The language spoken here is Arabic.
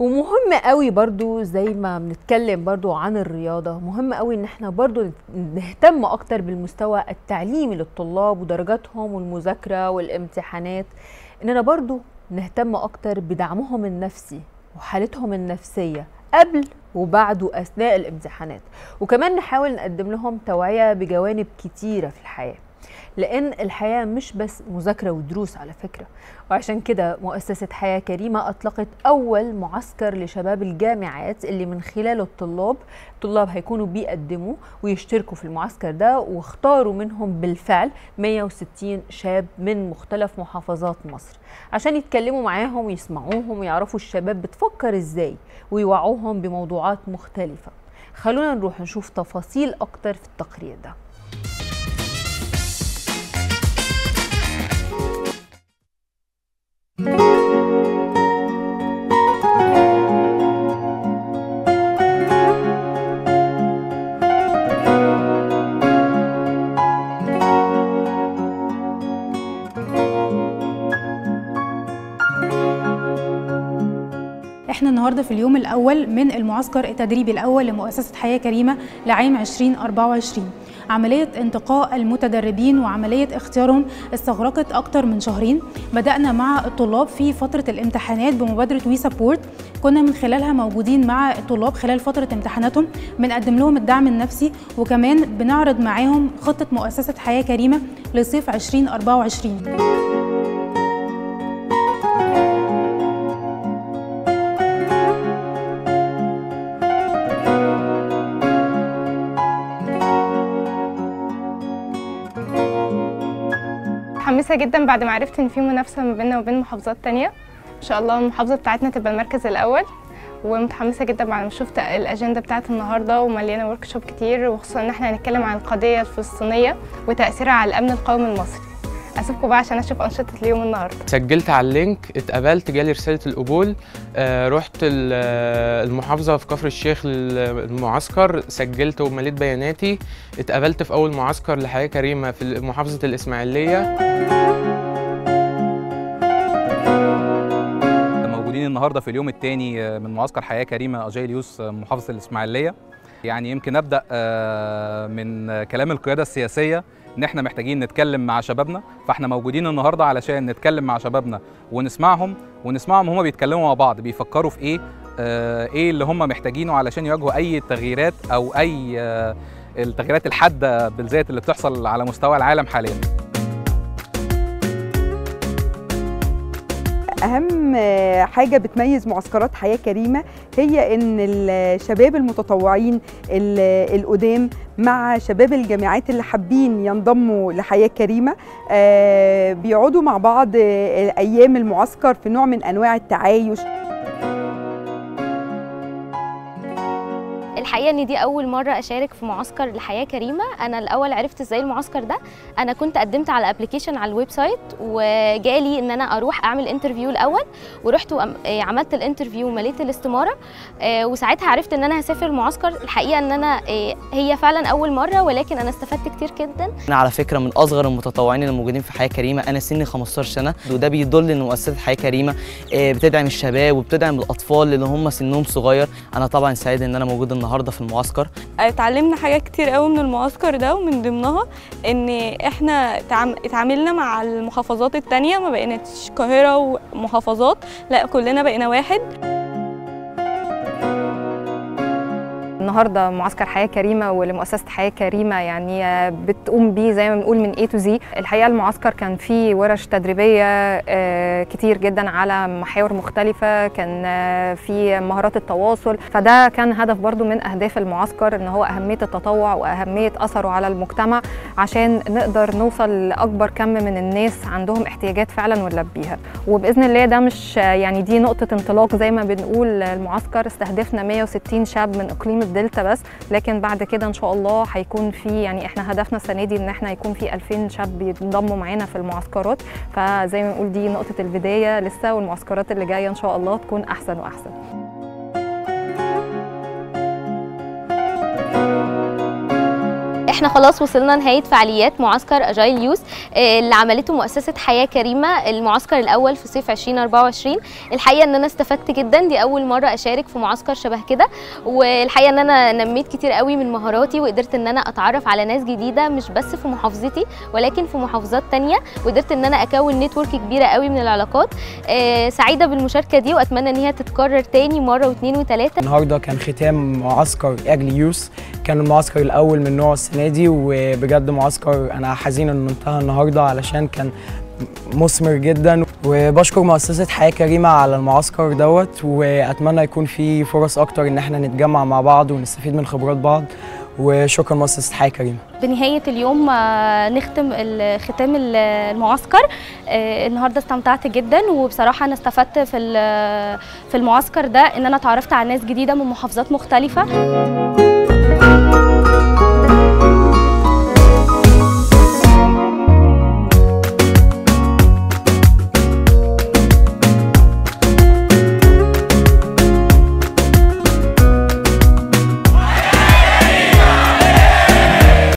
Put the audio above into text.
ومهم قوي برضو زي ما بنتكلم برضو عن الرياضة، مهم قوي ان احنا برضو نهتم اكتر بالمستوى التعليمي للطلاب ودرجاتهم والمذاكرة والامتحانات، اننا برضو نهتم اكتر بدعمهم النفسي وحالتهم النفسية قبل وبعد واثناء الامتحانات، وكمان نحاول نقدم لهم توعية بجوانب كتيرة في الحياة، لأن الحياة مش بس مذاكرة ودروس على فكرة. وعشان كده مؤسسة حياة كريمة أطلقت أول معسكر لشباب الجامعات اللي من خلاله الطلاب هيكونوا بيقدموا ويشتركوا في المعسكر ده، واختاروا منهم بالفعل 160 شاب من مختلف محافظات مصر عشان يتكلموا معاهم ويسمعوهم ويعرفوا الشباب بتفكر إزاي ويوعوهم بموضوعات مختلفة. خلونا نروح نشوف تفاصيل أكتر في التقرير ده. النهارده في اليوم الاول من المعسكر التدريبي الاول لمؤسسه حياه كريمه لعام 2024، عمليه انتقاء المتدربين وعمليه اختيارهم استغرقت اكتر من شهرين. بدانا مع الطلاب في فتره الامتحانات بمبادره وي سبورت، كنا من خلالها موجودين مع الطلاب خلال فتره امتحاناتهم، بنقدم لهم الدعم النفسي وكمان بنعرض معاهم خطه مؤسسه حياه كريمه لصيف 2024. متحمسة جدا بعد ما عرفت ان في منافسة ما بيننا وبين محافظات تانية، ان شاء الله المحافظة بتاعتنا تبقى المركز الاول، ومتحمسة جدا بعد ما شفت الاجندة بتاعت النهارده ومليانة ورك شوب كتير، وخصوصا ان احنا هنتكلم عن القضية الفلسطينية وتأثيرها على الامن القومي المصري. اسيبكم بقى عشان اشوف انشطة اليوم النهارده. سجلت على اللينك، اتقبلت، جالي رسالة القبول، رحت المحافظة في كفر الشيخ المعسكر، سجلت ومليت بياناتي، اتقبلت في أول معسكر لحياة كريمة في محافظة الإسماعيلية. موجودين النهارده في اليوم الثاني من معسكر حياة كريمة أجايل يوث محافظة الإسماعيلية. يعني يمكن أبدأ من كلام القيادة السياسية ان احنا محتاجين نتكلم مع شبابنا، فاحنا موجودين النهارده علشان نتكلم مع شبابنا ونسمعهم هما بيتكلموا مع بعض، بيفكروا في ايه اللي هما محتاجينه علشان يواجهوا اي تغييرات او اي التغييرات الحاده بالذات اللي بتحصل على مستوى العالم حاليا. اهم حاجه بتميز معسكرات حياه كريمه هي ان الشباب المتطوعين القدام مع شباب الجامعات اللي حابين ينضموا لحياة كريمة بيقعدوا مع بعض أيام المعسكر في نوع من أنواع التعايش. الحقيقة ان دي اول مرة اشارك في معسكر لحياة كريمة. انا الاول عرفت ازاي المعسكر ده، انا كنت قدمت على ابلكيشن على الويب سايت، وجالي ان انا اروح اعمل انترفيو الاول، ورحت وعملت الانترفيو ومليت الاستمارة، وساعتها عرفت ان انا هسافر المعسكر. الحقيقة ان انا هي فعلا اول مرة، ولكن انا استفدت كتير جدا. انا على فكرة من اصغر المتطوعين اللي موجودين في حياة كريمة، انا سني 15 سنة، وده بيدل ان مؤسسة حياة كريمة بتدعم الشباب وبتدعم الاطفال اللي هم سنهم صغير. انا طبعا سعيد ان انا موجود النهارده في المعسكر. اتعلمنا حاجات كتير قوي من المعسكر ده، ومن ضمنها ان احنا اتعاملنا مع المحافظات التانية، ما بقيناش القاهرة ومحافظات، لا كلنا بقينا واحد. النهارده معسكر حياة كريمة ولمؤسسة حياة كريمة يعني بتقوم بيه زي ما بنقول من A to Z. الحقيقة المعسكر كان فيه ورش تدريبية كتير جدا على محاور مختلفة، كان فيه مهارات التواصل، فده كان هدف برضو من أهداف المعسكر، إن هو أهمية التطوع وأهمية أثره على المجتمع عشان نقدر نوصل لأكبر كم من الناس عندهم احتياجات فعلا ونلبيها. وبإذن الله ده مش يعني دي نقطة انطلاق زي ما بنقول. المعسكر استهدفنا 160 شاب من إقليم دلتا بس، لكن بعد كده ان شاء الله هيكون في يعني احنا هدفنا السنه دي ان احنا هيكون في 2000 شاب بينضموا معانا في المعسكرات، فزي ما بنقول دي نقطه البدايه لسه، والمعسكرات اللي جايه ان شاء الله تكون احسن واحسن. احنا خلاص وصلنا نهايه فعاليات معسكر اجايل يوث اللي عملته مؤسسه حياه كريمه، المعسكر الاول في صيف 2024. الحقيقه ان انا استفدت جدا، دي اول مره اشارك في معسكر شبه كده، والحقيقه ان انا نميت كتير قوي من مهاراتي، وقدرت ان انا اتعرف على ناس جديده مش بس في محافظتي ولكن في محافظات تانية، وقدرت ان انا اكون نتورك كبيره قوي من العلاقات. سعيده بالمشاركه دي واتمنى ان هي تتكرر تاني مره واثنين وثلاثه. النهارده كان ختام معسكر اجايل يوث، كان المعسكر الاول من نوعه السنه دي، وبجد معسكر انا حزين انه انتهى النهارده علشان كان مثمر جدا، وبشكر مؤسسه حياه كريمه على المعسكر دوت، واتمنى يكون في فرص اكتر ان احنا نتجمع مع بعض ونستفيد من خبرات بعض، وشكرا مؤسسه حياه كريمه. بنهايه اليوم نختم ختام المعسكر. النهارده استمتعت جدا، وبصراحه انا استفدت في المعسكر ده ان انا اتعرفت على ناس جديده من محافظات مختلفه.